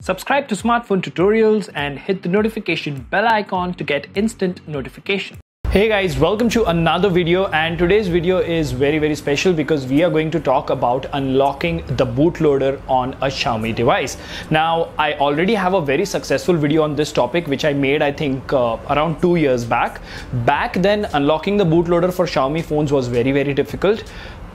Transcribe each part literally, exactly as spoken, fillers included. Subscribe to Smartphone Tutorials and hit the notification bell icon to get instant notifications. Hey guys, welcome to another video, and today's video is very very special because we are going to talk about unlocking the bootloader on a Xiaomi device. Now I already have a very successful video on this topic which I made I think uh, around two years back. Back then unlocking the bootloader for Xiaomi phones was very very difficult.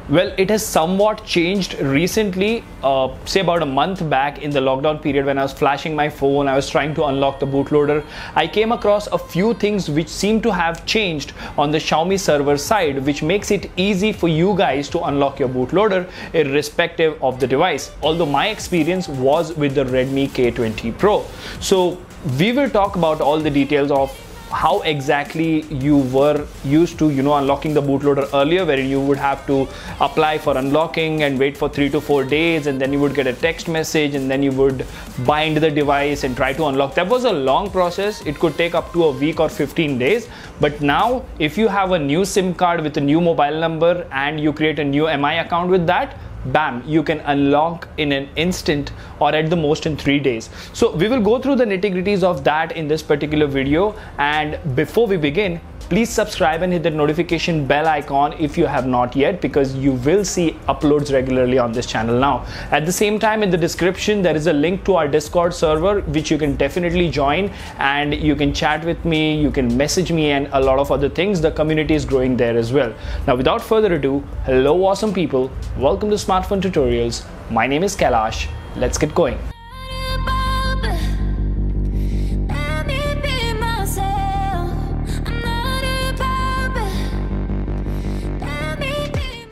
Well, it has somewhat changed recently, uh, say about a month back in the lockdown period when I was flashing my phone, I was trying to unlock the bootloader. I came across a few things which seem to have changed on the Xiaomi server side, which makes it easy for you guys to unlock your bootloader irrespective of the device. Although my experience was with the Redmi K twenty Pro. So we will talk about all the details of how exactly you were used to, you know, unlocking the bootloader earlier, wherein you would have to apply for unlocking and wait for three to four days, and then you would get a text message, and then you would bind the device and try to unlock. That was a long process. It could take up to a week or fifteen days. But now, if you have a new SIM card with a new mobile number and you create a new M I account with that, bam, you can unlock in an instant, or at the most in three days. So we will go through the nitty-gritties of that in this particular video, and before we begin, please subscribe and hit the notification bell icon if you have not yet, because you will see uploads regularly on this channel now. At the same time, in the description there is a link to our Discord server which you can definitely join, and you can chat with me, you can message me, and a lot of other things. The community is growing there as well. Now without further ado, hello awesome people, welcome to Smartphone Tutorials. My name is Kalash. Let's get going.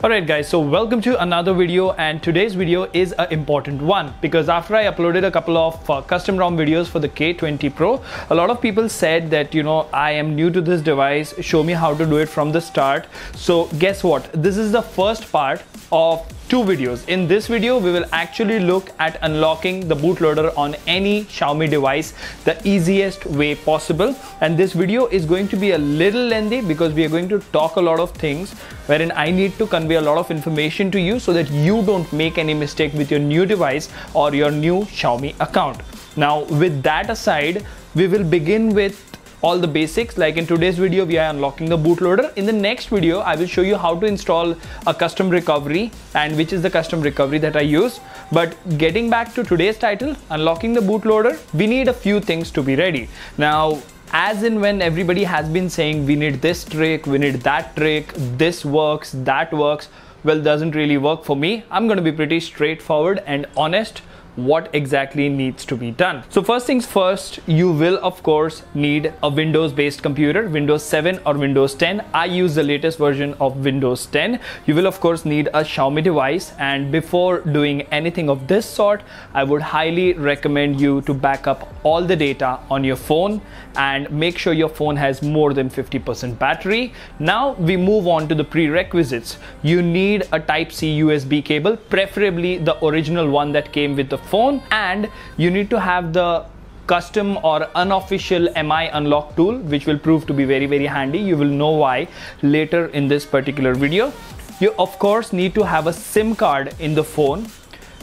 Alright guys, so welcome to another video, and today's video is an important one because after I uploaded a couple of uh, custom ROM videos for the K twenty Pro, a lot of people said that, you know, I am new to this device, show me how to do it from the start. So guess what, this is the first part of two videos. In this video we will actually look at unlocking the bootloader on any Xiaomi device the easiest way possible, and this video is going to be a little lengthy because we are going to talk a lot of things wherein I need to convey a lot of information to you so that you don't make any mistake with your new device or your new Xiaomi account. Now with that aside, we will begin with all the basics. Like in today's video we are unlocking the bootloader. In the next video I will show you how to install a custom recovery and which is the custom recovery that I use. But getting back to today's title, unlocking the bootloader, we need a few things to be ready. Now as in when everybody has been saying we need this trick, we need that trick, this works, that works, well doesn't really work for me. I'm going to be pretty straightforward and honest what exactly needs to be done. So first things first, you will of course need a Windows based computer, Windows seven or Windows ten. I use the latest version of Windows ten. You will of course need a Xiaomi device, and before doing anything of this sort, I would highly recommend you to back up all the data on your phone and make sure your phone has more than fifty percent battery. Now we move on to the prerequisites. You need a Type C U S B cable, preferably the original one that came with the phone, and you need to have the custom or unofficial M I unlock tool, which will prove to be very very handy. You will know why later in this particular video. You of course need to have a SIM card in the phone.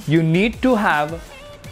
You need to have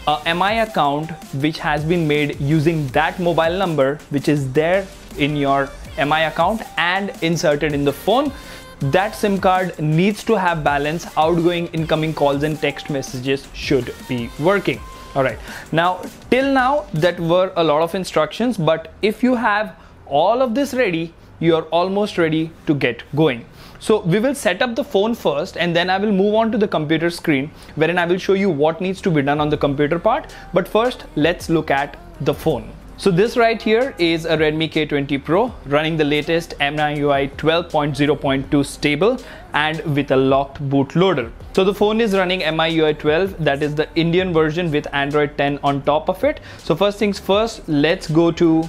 a M I account which has been made using that mobile number which is there in your M I account and inserted in the phone. That SIM card needs to have balance. Outgoing, incoming calls and text messages should be working. All right, now till now that were a lot of instructions, but if you have all of this ready, you are almost ready to get going. So we will set up the phone first, and then I will move on to the computer screen wherein I will show you what needs to be done on the computer part. But first let's look at the phone. So this right here is a Redmi K twenty Pro running the latest M I U I twelve point zero point two stable and with a locked bootloader. So the phone is running M I U I twelve, that is the Indian version with Android ten on top of it. So first things first, let's go to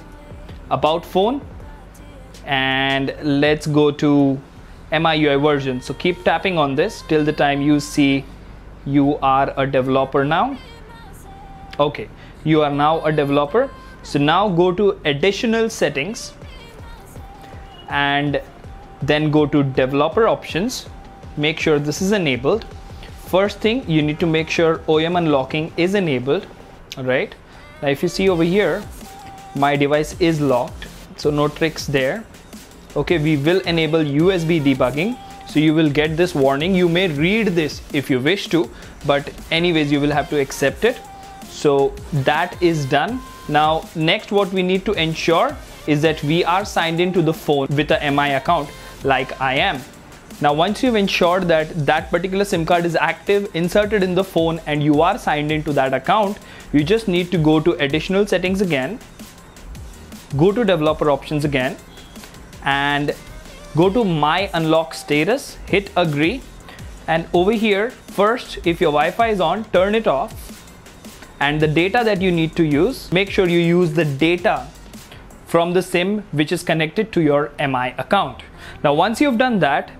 About Phone and let's go to M I U I version. So keep tapping on this till the time you see you are a developer now. Okay, you are now a developer. So now go to additional settings and then go to developer options. Make sure this is enabled. First thing, you need to make sure O E M unlocking is enabled. Right now, if you see over here, my device is locked, so no tricks there. Okay, we will enable U S B debugging, so you will get this warning. You may read this if you wish to, but anyways you will have to accept it. So that is done. Now next, what we need to ensure is that we are signed into the phone with a M I account, like I am. Now once you've ensured that that particular SIM card is active, inserted in the phone, and you are signed into that account, you just need to go to additional settings again, go to developer options again, and go to my unlock status, hit agree, and over here first, if your Wi-Fi is on, turn it off, and the data that you need to use, make sure you use the data from the SIM which is connected to your M I account. Now once you've done that,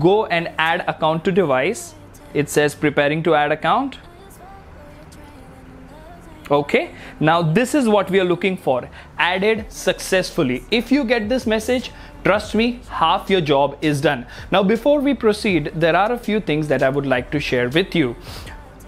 go and add account to device. It says preparing to add account. Okay, now this is what we are looking for, added successfully. If you get this message, trust me, half your job is done. Now before we proceed, there are a few things that I would like to share with you.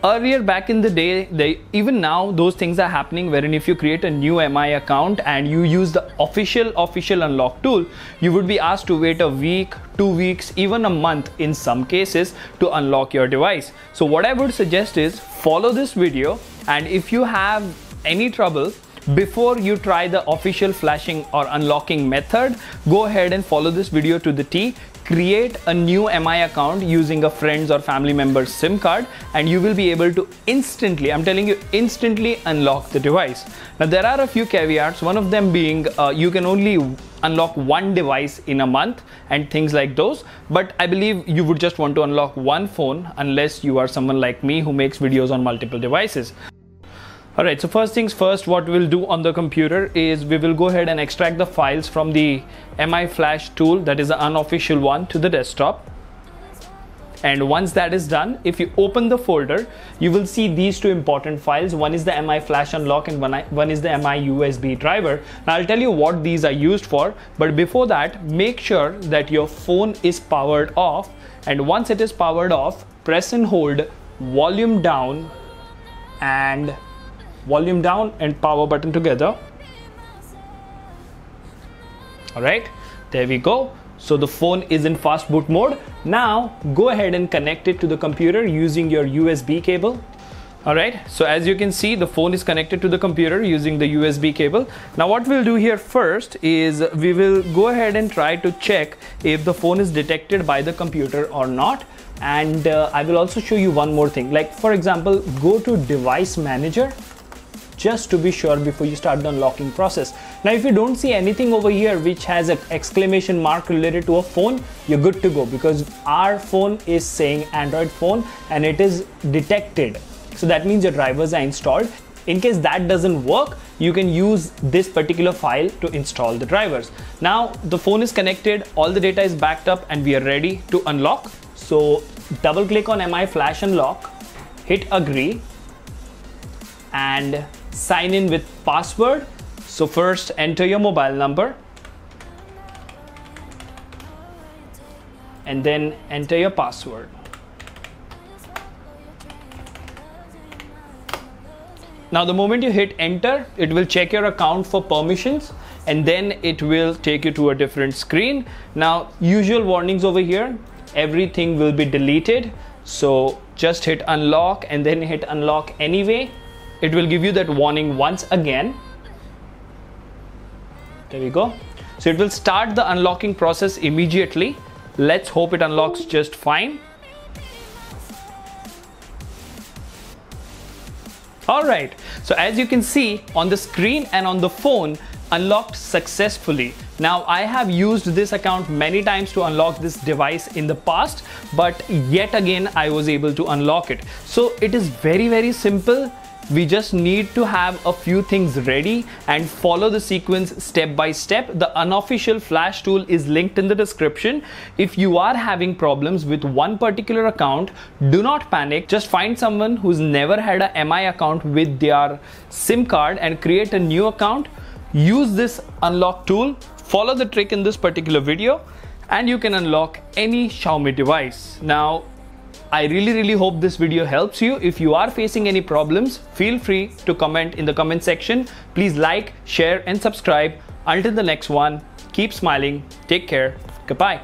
Earlier back in the day, they, even now those things are happening, wherein if you create a new M I account and you use the official official unlock tool, you would be asked to wait a week, two weeks, even a month in some cases to unlock your device. So what I would suggest is follow this video, and if you have any trouble before you try the official flashing or unlocking method, go ahead and follow this video to the T. Create a new M I account using a friend's or family member's SIM card, and you will be able to instantly, I'm telling you, instantly unlock the device. Now there are a few caveats, one of them being uh, you can only unlock one device in a month and things like those, but I believe you would just want to unlock one phone unless you are someone like me who makes videos on multiple devices. Alright, so first things first, what we'll do on the computer is we will go ahead and extract the files from the M I Flash tool, that is the unofficial one, to the desktop. And once that is done, if you open the folder, you will see these two important files. One is the M I Flash Unlock and one, one is the M I U S B driver. Now I'll tell you what these are used for, but before that, make sure that your phone is powered off, and once it is powered off, press and hold volume down and volume down and power button together. All right, there we go. So the phone is in fast boot mode. Now go ahead and connect it to the computer using your U S B cable. All right, so as you can see, the phone is connected to the computer using the U S B cable. Now what we'll do here first is we will go ahead and try to check if the phone is detected by the computer or not. And uh, I will also show you one more thing. Like for example, go to device manager, just to be sure before you start the unlocking process. Now if you don't see anything over here which has an exclamation mark related to a phone, you're good to go, because our phone is saying Android phone and it is detected. So that means your drivers are installed. In case that doesn't work, you can use this particular file to install the drivers. Now the phone is connected, all the data is backed up, and we are ready to unlock. So double click on M I Flash Unlock, hit agree, and sign in with password. So first enter your mobile number and then enter your password. Now the moment you hit enter, it will check your account for permissions, and then it will take you to a different screen. Now usual warnings over here, everything will be deleted, so just hit unlock and then hit unlock anyway. It will give you that warning once again. There we go. So it will start the unlocking process immediately. Let's hope it unlocks just fine. All right, so as you can see on the screen and on the phone, unlocked successfully. Now I have used this account many times to unlock this device in the past, but yet again I was able to unlock it. So it is very, very simple. We just need to have a few things ready and follow the sequence step by step. The unofficial flash tool is linked in the description. If you are having problems with one particular account, do not panic. Just find someone who's never had a M I account with their SIM card and create a new account. Use this unlock tool, follow the trick in this particular video, and you can unlock any Xiaomi device. Now I really really hope this video helps you. If you are facing any problems, feel free to comment in the comment section. Please like, share and subscribe. Until the next one, keep smiling, take care, goodbye.